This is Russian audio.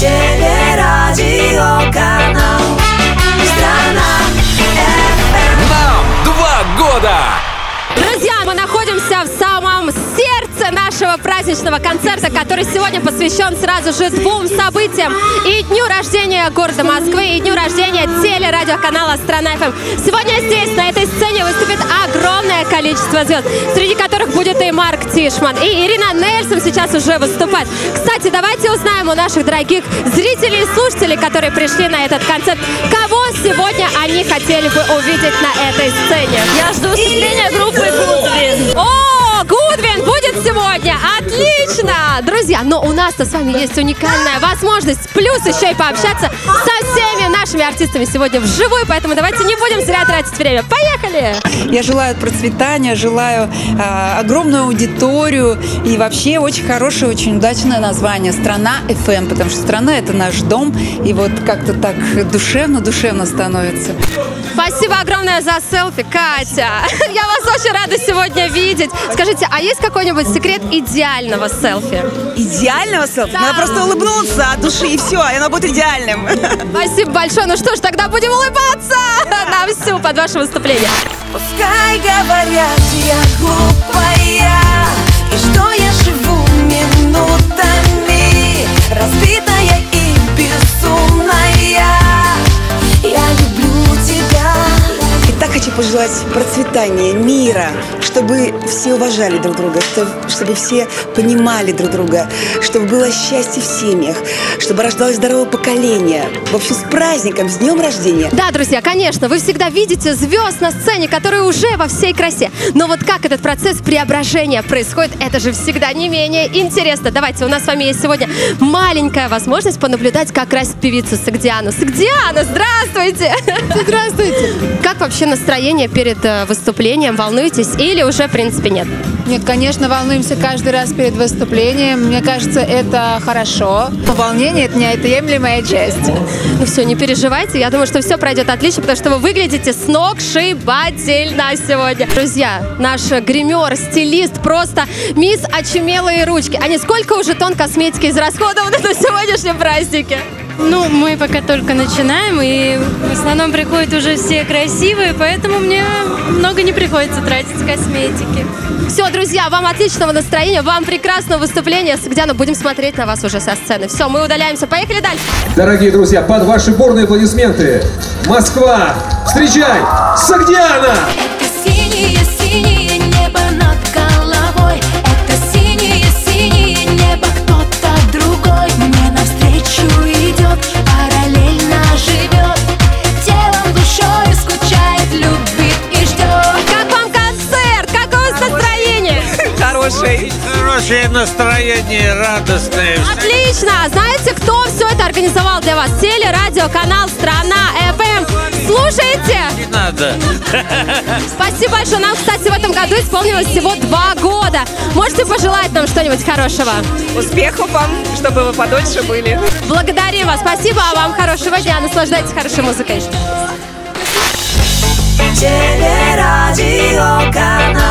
телерадиоканал «Страна FM». Нам 2 года! Друзья, мы находимся в самом сердце нашего праздничного концерта, который сегодня посвящен сразу же 2 событиям: и дню рождения города Москвы, и дню рождения телерадиоканала «Страна FM». Сегодня здесь, на этой сцене, выступит огромное количество звезд, среди которых будет и Марк Тишман, и Ирина Нельсон сейчас уже выступает. Кстати, давайте узнаем у наших дорогих зрителей и слушателей, которые пришли на этот концерт, кого сегодня они хотели бы увидеть на этой сцене. Я жду выступления группы «Гудвин». О, Гудвин будет сегодня! Отлично! Друзья, но у нас-то с вами есть уникальная возможность, плюс еще и пообщаться со всеми нашими артистами сегодня вживую, поэтому давайте не будем зря тратить время. Поехали! Я желаю процветания, желаю огромную аудиторию и вообще очень хорошее, очень удачное название «Страна FM», потому что страна – это наш дом, и вот как-то так душевно-душевно становится. Спасибо огромное за селфи, Катя! Я вас очень рада сегодня видеть. Скажите, а есть какой-нибудь секрет идеального селфи? Идеального селфи? Да. Надо просто улыбнуться от души, и все, и оно будет идеальным. Спасибо большое. Ну что ж, тогда будем улыбаться на всю под ваше выступление. Пускай говорят, я глупая, и что я живу минутами, разбитая и безумная. Я люблю тебя. И так хочу пожелать процветания, мира, чтобы все уважали друг друга, чтобы все понимали друг друга, чтобы было счастье в семьях, чтобы рождалось здоровое поколение. В общем, с праздником, с днем рождения. Да, друзья, конечно, вы всегда видите звезд на сцене, которые уже во всей красе. Но вот как этот процесс преображения происходит, это же всегда не менее интересно. Давайте, у нас с вами есть сегодня маленькая возможность понаблюдать как раз певицу Сагдиану. Сагдиана, здравствуйте! Здравствуйте! Как вообще настроение перед выступлением? Волнуетесь или уже, в принципе, нет? Нет, конечно, волнуемся каждый раз перед выступлением. Мне кажется, это хорошо. Волнение – это неотъемлемая часть. Ну все, не переживайте. Я думаю, что все пройдет отлично, потому что вы выглядите сногсшибательно сегодня. Друзья, наш гример, стилист, просто мисс очумелые ручки. А не сколько уже тонн косметики израсходовано на сегодняшнем празднике? Ну, мы пока только начинаем, и в основном приходят уже все красивые, поэтому мне много не приходится тратить косметики. Все, друзья, вам отличного настроения, вам прекрасного выступления. Сагдиана, будем смотреть на вас уже со сцены. Все, мы удаляемся, поехали дальше. Дорогие друзья, под ваши бурные аплодисменты, Москва, встречай, Сагдиана! Настроение радостное. Отлично! Знаете, кто все это организовал для вас? Телерадиоканал «Страна FM». Слушайте! Не надо. Спасибо большое. Нам, кстати, в этом году исполнилось всего 2 года. Можете пожелать нам что-нибудь хорошего? Успехов вам, чтобы вы подольше были. Благодарим вас. Спасибо, а вам хорошего дня. Наслаждайтесь хорошей музыкой. Телерадиоканал.